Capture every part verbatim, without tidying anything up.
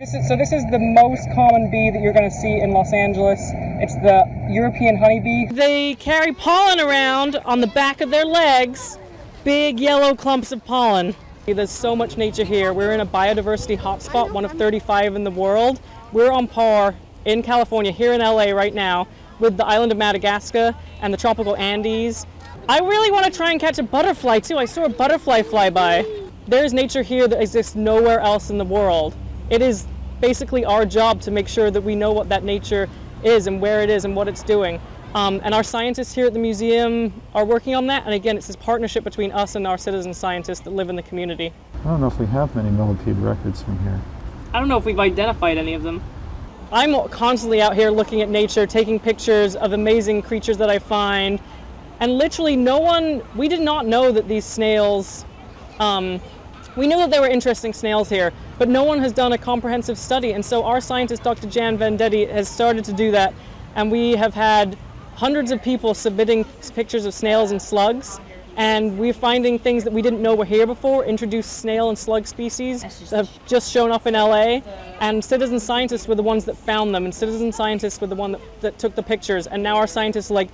This is, so this is the most common bee that you're going to see in Los Angeles. It's the European honeybee. They carry pollen around on the back of their legs, big yellow clumps of pollen. There's so much nature here. We're in a biodiversity hotspot, one of thirty-five in the world. We're on par in California, here in L A right now, with the island of Madagascar and the tropical Andes. I really want to try and catch a butterfly too. I saw a butterfly fly by. There's nature here that exists nowhere else in the world. It is basically our job to make sure that we know what that nature is and where it is and what it's doing. Um, and our scientists here at the museum are working on that. And again, it's this partnership between us and our citizen scientists that live in the community. I don't know if we have many millipede records from here. I don't know if we've identified any of them. I'm constantly out here looking at nature, taking pictures of amazing creatures that I find. And literally no one, we did not know that these snails, um, we knew that there were interesting snails here, but no one has done a comprehensive study. And so our scientist, Doctor Jan Vendetti, has started to do that. And we have had hundreds of people submitting pictures of snails and slugs. And we're finding things that we didn't know were here before, introduced snail and slug species that have just shown up in L A. And citizen scientists were the ones that found them. And citizen scientists were the one that, that took the pictures. And now our scientists are like,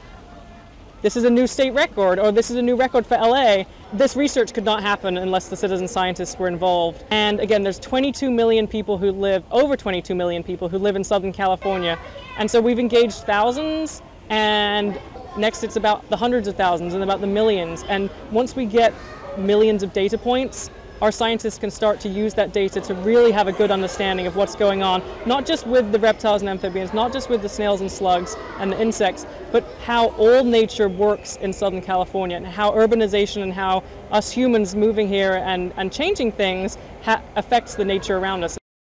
this is a new state record, or this is a new record for L A. This research could not happen unless the citizen scientists were involved. And again, there's twenty-two million people who live, over twenty-two million people who live in Southern California. And so we've engaged thousands, and next it's about the hundreds of thousands and about the millions. And once we get millions of data points, our scientists can start to use that data to really have a good understanding of what's going on, not just with the reptiles and amphibians, not just with the snails and slugs and the insects, but how all nature works in Southern California and how urbanization and how us humans moving here and, and changing things ha affects the nature around us.